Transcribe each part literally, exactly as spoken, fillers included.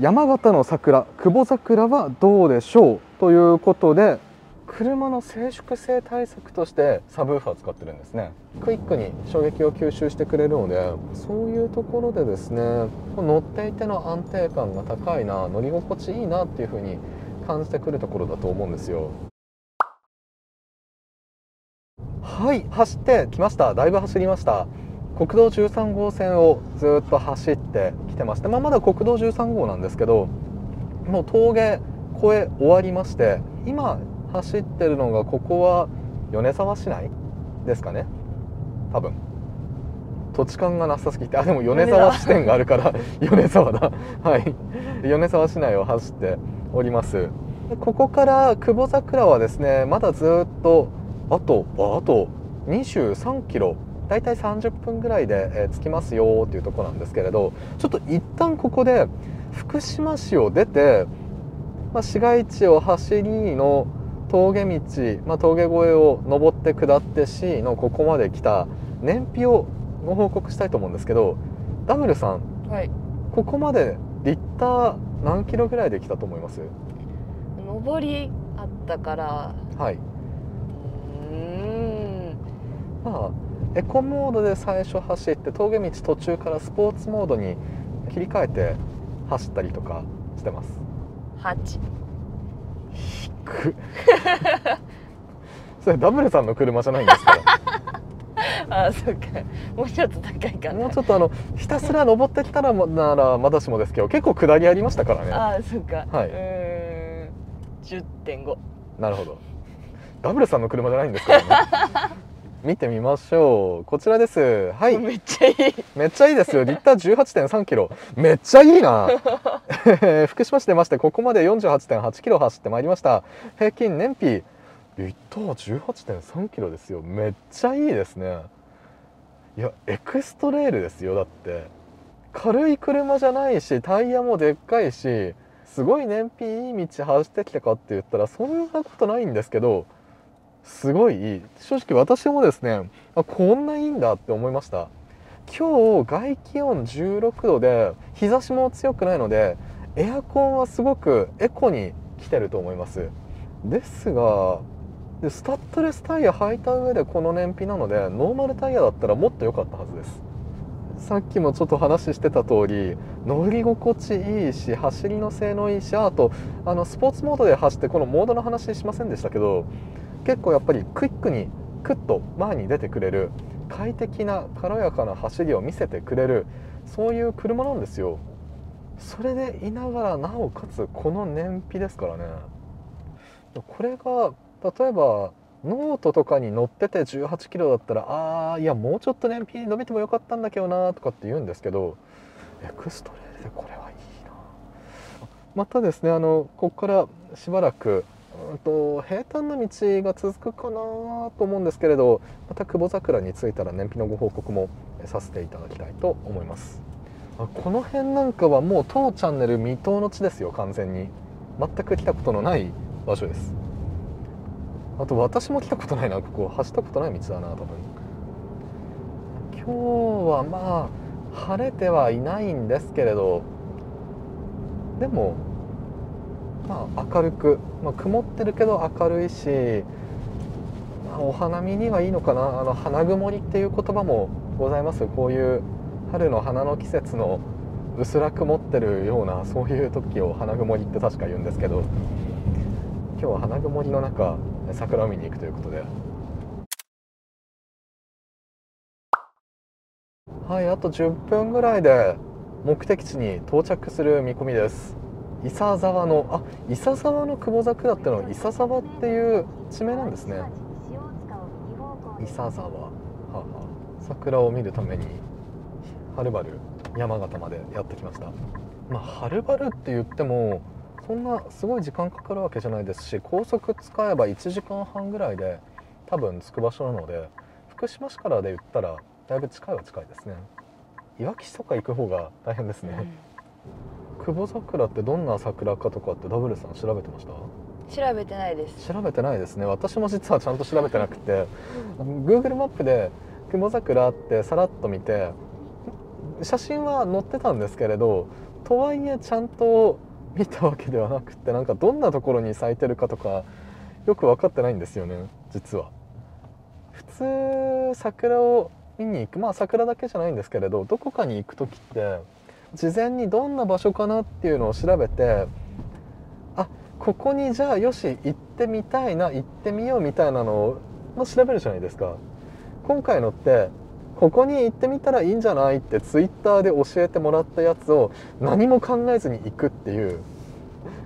山形の桜、久保桜はどうでしょうということで、車の静粛性対策としてサブウーファー使ってるんですね。クイックに衝撃を吸収してくれるので、そういうところでですね、乗っていての安定感が高いな、乗り心地いいなっていう風に感じてくるところだと思うんですよ。はい、走ってきました。だいぶ走りました。国道じゅうさん号線をずっと走ってきてまして、まあ、まだ国道じゅうさん号なんですけど、もう峠越え終わりまして、今走ってるのが、ここは米沢市内ですかね、多分。土地勘がなさすぎて、あ、でも米沢支店があるから米沢だはい、米沢市内を走っております。ここから久保桜はですね、まだずっとあとあとにじゅうさんキロ、だいたいさんじゅっぷんぐらいで着きますよっていうところなんですけれど、ちょっと一旦ここで福島市を出て、まあ、市街地を走りの峠道、まあ、峠越えを登って下って C のここまで来た燃費をご報告したいと思うんですけど、ダブルさん、はい、ここまでリッター何キロぐらいで来たと思います？上りあったから、はい、うーん、まあエコモードで最初走って、峠道途中からスポーツモードに切り替えて走ったりとかしてます。はちそれダブルさんの車じゃないんですからああ、そっか、もうちょっと高いかな。もうちょっとあのひたすら登ってきたらならまだしもですけど、結構下りありましたからね。ああ、そっか、はい、うん じゅってんご。 なるほど、ダブルさんの車じゃないんですからね見てみましょう、こちらです。はい、めっちゃいいめっちゃいいですよ。リッター じゅうはちてんさんキロ、めっちゃいいな福島市出まして、ここまで よんじゅうはちてんはちキロ走ってまいりました。平均燃費リッター じゅうはちてんさんキロですよ。めっちゃいいですね。いや、エクストレールですよ。だって軽い車じゃないし、タイヤもでっかいし、すごい燃費いい道走ってきたかって言ったらそんなことないんですけど、すごいいい。正直私もですね、あ、こんないいんだって思いました。今日外気温じゅうろくどで、日差しも強くないのでエアコンはすごくエコに来てると思います。ですがスタッドレスタイヤ履いた上でこの燃費なので、ノーマルタイヤだったらもっと良かったはずです。さっきもちょっと話してた通り、乗り心地いいし、走りの性能いいし、あとあのスポーツモードで走って、このモードの話しませんでしたけど、結構やっぱりクイックにクッと前に出てくれる、快適な軽やかな走りを見せてくれる、そういう車なんですよ。それでいながらなおかつこの燃費ですからね。これが例えばノートとかに乗っててじゅうはちキロだったら、ああ、いや、もうちょっと燃費伸びてもよかったんだけどなとかって言うんですけど、エクストレールでこれはいいな。またですね、あのここからしばらくと平坦な道が続くかなと思うんですけれど、また久保桜に着いたら燃費のご報告もさせていただきたいと思います。この辺なんかはもう当チャンネル未踏の地ですよ。完全に全く来たことのない場所です。あと私も来たことないな、ここ走ったことない道だな多分。今日はまあ晴れてはいないんですけれど、でもまあ明るく、まあ、曇ってるけど明るいし、まあ、お花見にはいいのかな。あの花曇りっていう言葉もございます。こういう春の花の季節の薄ら曇ってるような、そういう時を花曇りって確か言うんですけど、今日は花曇りの中桜を見に行くということで。はい、あとじゅっぷんぐらいで目的地に到着する見込みです。伊佐沢の、あ、伊佐沢の久保桜ってのは伊佐沢っていう地名なんですね。伊佐沢、はは、桜を見るためにはるばる山形までやってきました。まあ、はるばるって言ってもそんなすごい時間かかるわけじゃないですし、高速使えばいちじかんはんぐらいで多分着く場所なので、福島市からで言ったらだいぶ近いは近いですね。いわき市とか行く方が大変ですね、うん。久保桜ってどんな桜かとかってダブルさん調べてました？調べてないです。調べてないですね。私も実はちゃんと調べてなくて、Google マップで久保桜ってさらっと見て、写真は載ってたんですけれど、とはいえちゃんと見たわけではなくて、なんかどんなところに咲いてるかとかよく分かってないんですよね実は。普通桜を見に行く、まあ桜だけじゃないんですけれど、どこかに行く時って事前にどんな場所かなっていうのを調べて、あ、ここにじゃあよし行ってみたいな、行ってみようみたいなのを、まあ、調べるじゃないですか。今回のってここに行ってみたらいいんじゃないってツイッターで教えてもらったやつを何も考えずに行くっていう、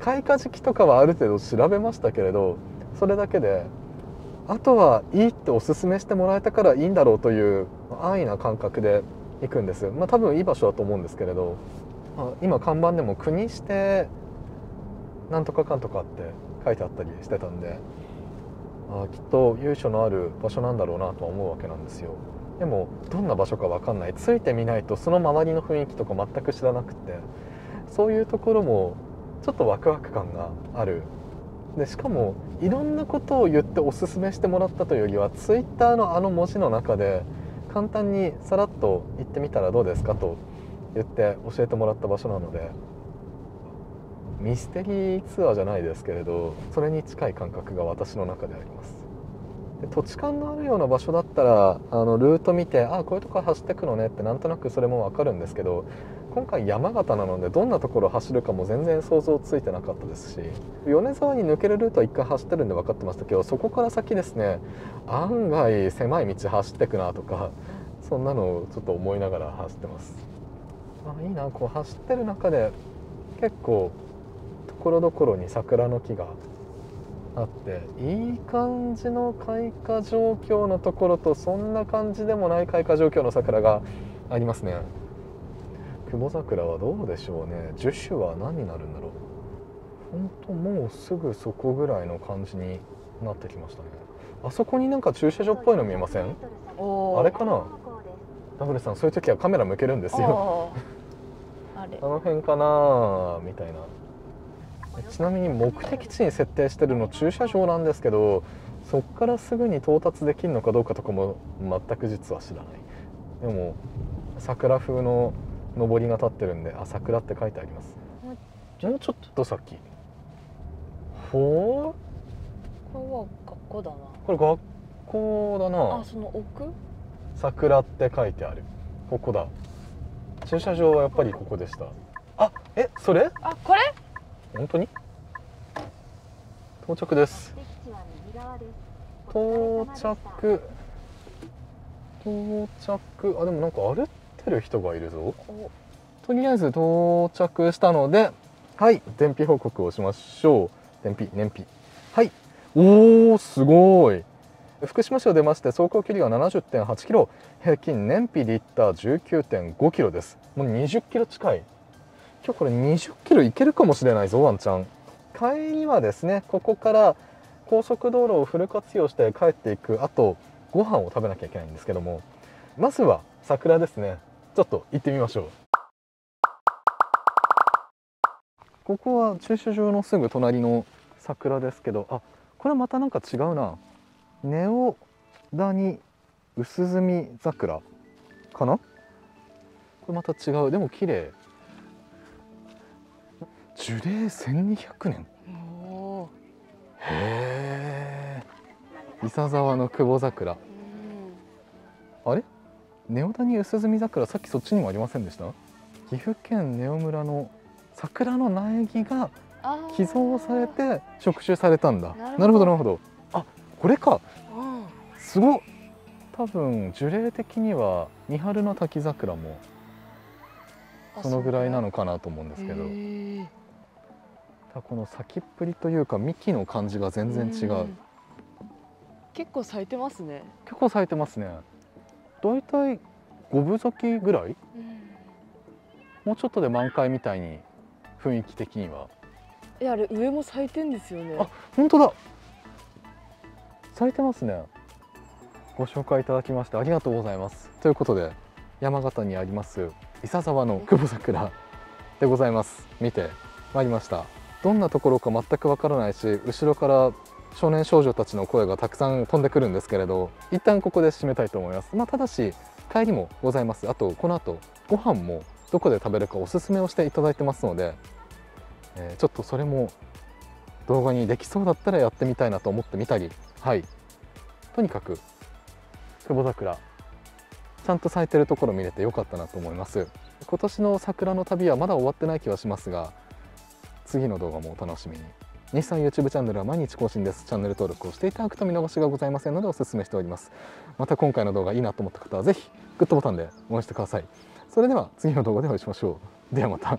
開花時期とかはある程度調べましたけれど、それだけで、あとはいいっておすすめしてもらえたからいいんだろうという安易な感覚で行くんです。まあ多分いい場所だと思うんですけれど、今看板でも国指定なんとかかんとかって書いてあったりしてたんで、ああきっと由緒のある場所なんだろうなとは思うわけなんですよ。でもどんな場所か分かんない、ついてみないとその周りの雰囲気とか全く知らなくて、そういうところもちょっとワクワク感がある。でしかもいろんなことを言っておすすめしてもらったというよりは、ツイッターのあの文字の中で簡単にさらっと行ってみたらどうですかと言って教えてもらった場所なので、ミステリーツアーじゃないですけれど、それに近い感覚が私の中であります。で土地勘のあるような場所だったら、あのルート見て、ああこういうとこ走ってくのねってなんとなくそれも分かるんですけど、今回山形なのでどんなところ走るかも全然想像ついてなかったですし、米沢に抜けるルートはっかい走ってるんで分かってましたけど、そこから先ですね、案外狭い道走ってくなとか、そんなのをちょっと思いながら走ってます。あ、いいな、こう走ってる中で結構ところどころに桜の木があって、いい感じの開花状況のところとそんな感じでもない開花状況の桜がありますね。雲桜はどうでしょうね、樹種は何になるんだろう。ほんともうすぐそこぐらいの感じになってきましたね。あそこになんか駐車場っぽいの見えません？あれかな、ダブルさん、そういう時はカメラ向けるんですよ。 あ, あ, れあの辺かなみたいな。ちなみに目的地に設定してるの駐車場なんですけど、そこからすぐに到達できるのかどうかとかも全く実は知らない。でも桜風の上りが立ってるんで、あ、桜って書いてあります。もうちょっと先。ほう、これは学校だな、これ学校だな。あ、その奥、桜って書いてある、ここだ。駐車場はやっぱりここでした。あ、え、それ、あ、これ本当に到着です。到着到着。あ、でもなんか歩ってる人がいるぞ。とりあえず到着したので、はい、燃費報告をしましょう。燃費燃費はい。おー、すごい。福島市を出まして走行距離が ななじゅってんはちキロ、平均燃費リッター じゅうきゅうてんごキロです。もうにじゅっキロ近い。今日これにじゅっキロいけるかもしれないぞ、ワンちゃん。帰りはですね、ここから高速道路をフル活用して帰っていく、あとご飯を食べなきゃいけないんですけども、まずは桜ですね、ちょっと行ってみましょう。ここは駐車場のすぐ隣の桜ですけど、あ、これまたなんか違うな、ネオダニ薄墨桜かな。これまた違う、でも綺麗。樹齢せんにひゃくねん。へえ。伊佐沢の久保桜。あれ？根尾谷薄墨桜、さっきそっちにもありませんでした？岐阜県根尾村の桜の苗木が寄贈されて植樹されたんだ。なるほどなるほど。あ、これか。すごっ。多分樹齢的には三春の滝桜もそのぐらいなのかなと思うんですけど。この先っぷりというか幹の感じが全然違う。結構咲いてますね。結構咲いてますね。だいたいごぶ咲きぐらい。もうちょっとで満開みたいに雰囲気的には。いや、あれ上も咲いてんですよね。あ、本当だ。咲いてますね。ご紹介いただきましてありがとうございます。ということで山形にあります伊佐沢の久保桜でございます。見てまいりました。どんなところか全くわからないし、後ろから少年少女たちの声がたくさん飛んでくるんですけれど、一旦ここで締めたいと思います。まあ、ただし帰りもございます。あとこの後ご飯もどこで食べるかおすすめをしていただいてますので、えー、ちょっとそれも動画にできそうだったらやってみたいなと思ってみたり、はい、とにかく久保桜ちゃんと咲いてるところ見れてよかったなと思います。今年の桜の旅はまだ終わってない気はしますが、次の動画もお楽しみに。西さん YouTube チャンネルは毎日更新です。チャンネル登録をしていただくと見逃しがございませんのでおすすめしております。また今回の動画いいなと思った方はぜひグッドボタンで応援してください。それでは次の動画でお会いしましょう。ではまた。